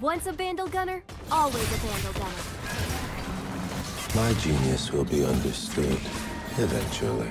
Once a Vandal Gunner, always a Vandal Gunner. My genius will be understood eventually.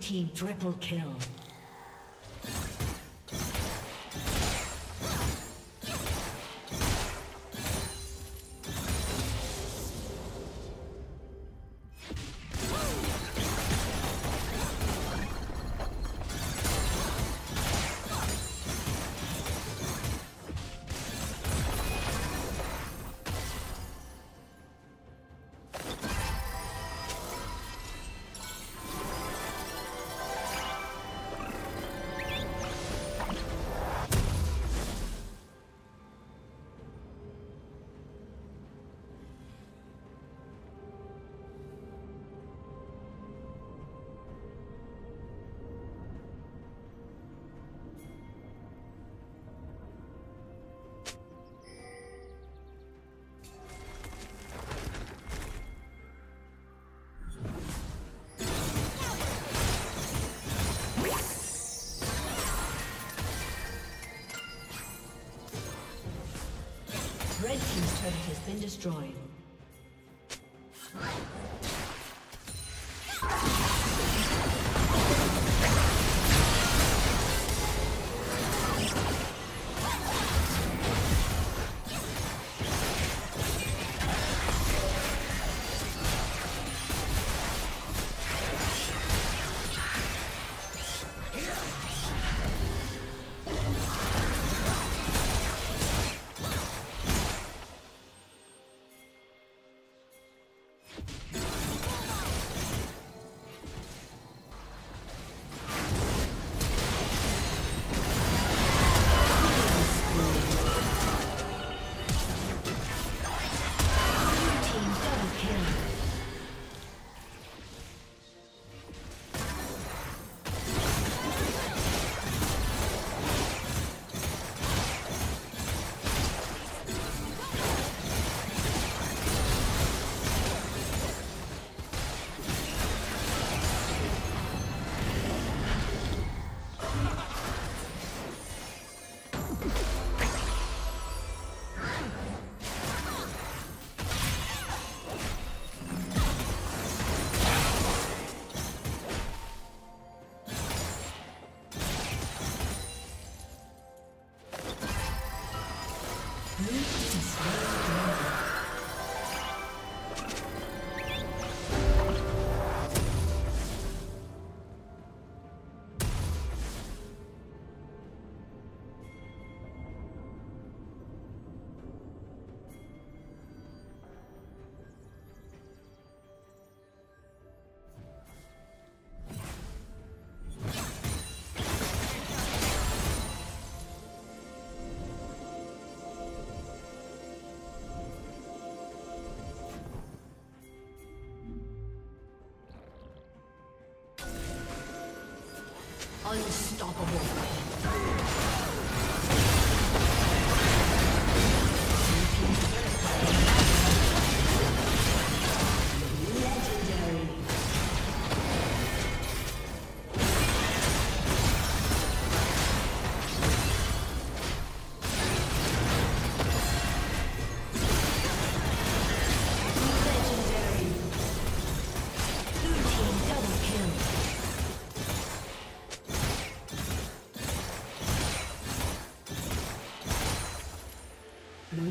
Team triple kill. been destroyed. Unstoppable. Legendary. Legendary. Blue team double kill. Blue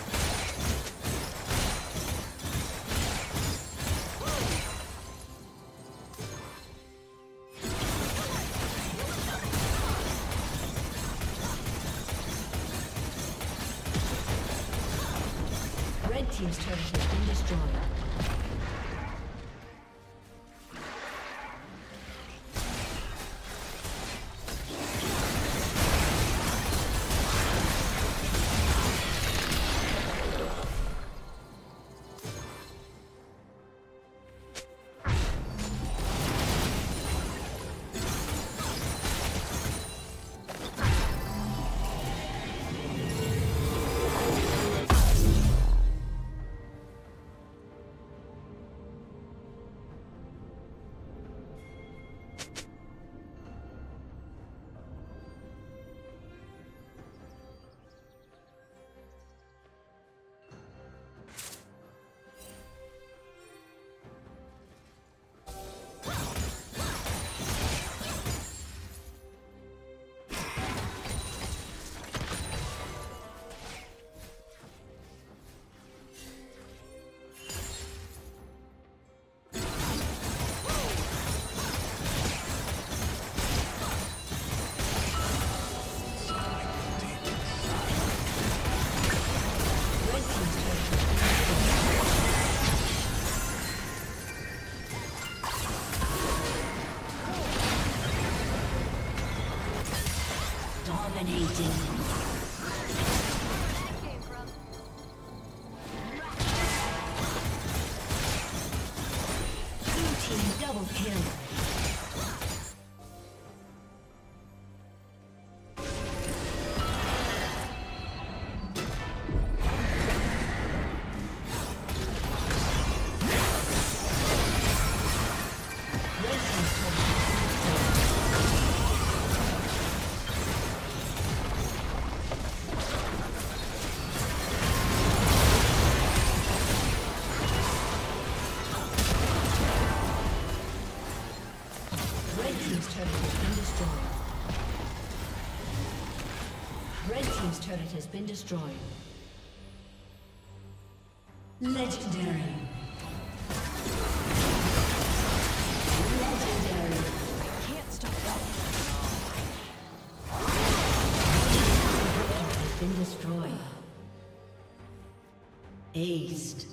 Dominating. turret has been destroyed. Legendary. Destroy. Aced.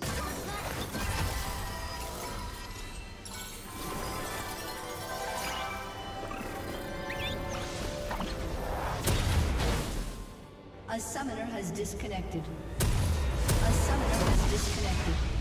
A summoner has disconnected. A summoner has disconnected.